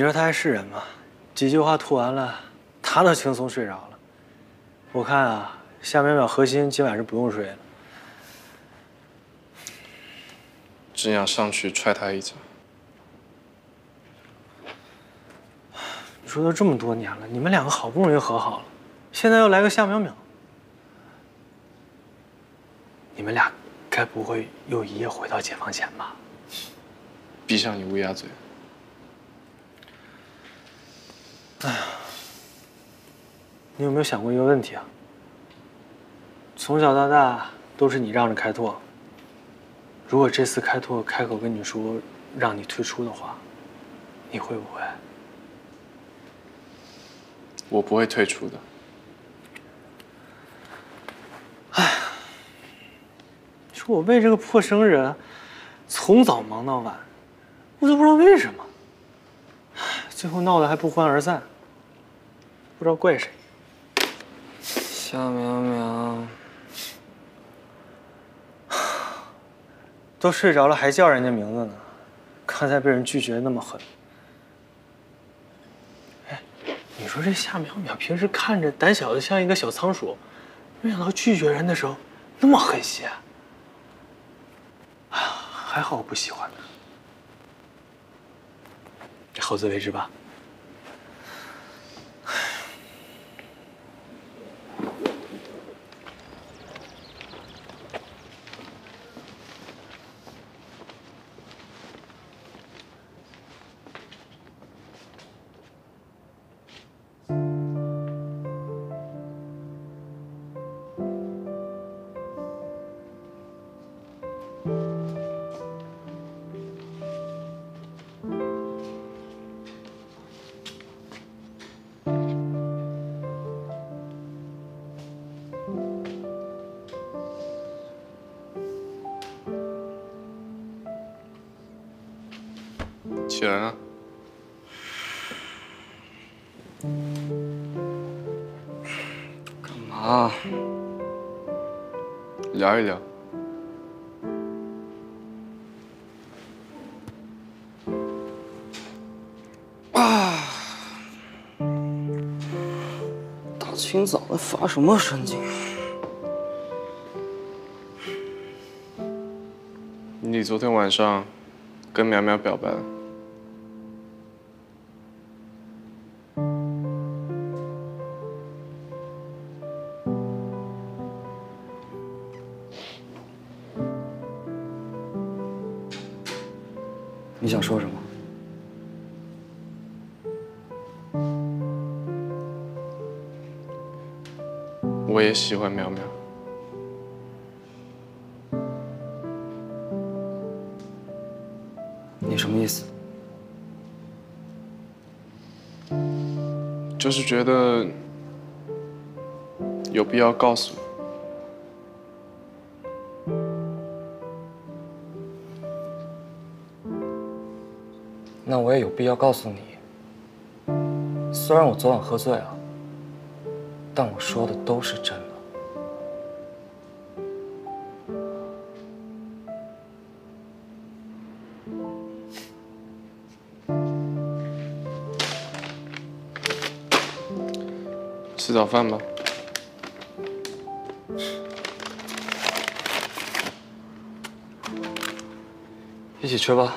你说他还是人吗？几句话吐完了，他都轻松睡着了。我看啊，夏淼淼核心今晚是不用睡了。真想上去踹他一脚。你说都这么多年了，你们两个好不容易和好了，现在又来个夏淼淼，你们俩该不会又一夜回到解放前吧？闭上你乌鸦嘴。 哎呀，你有没有想过一个问题啊？从小到大都是你让着开拓，如果这次开拓开口跟你说让你退出的话，你会不会？我不会退出的。哎，你说我为这个破生人，从早忙到晚，我都不知道为什么，最后闹得还不欢而散。 不知道怪谁。夏淼淼，都睡着了还叫人家名字呢，刚才被人拒绝那么狠。哎，你说这夏淼淼平时看着胆小的像一个小仓鼠，没想到拒绝人的时候那么狠心。啊，还好我不喜欢他。这好自为之吧。 起来了。干嘛？聊一聊。啊！大清早的发什么神经？你昨天晚上跟淼淼表白了？ 你想说什么？我也喜欢淼淼。你什么意思？就是觉得有必要告诉你。 那我也有必要告诉你，虽然我昨晚喝醉了，但我说的都是真的。吃早饭吧。 一起吃吧。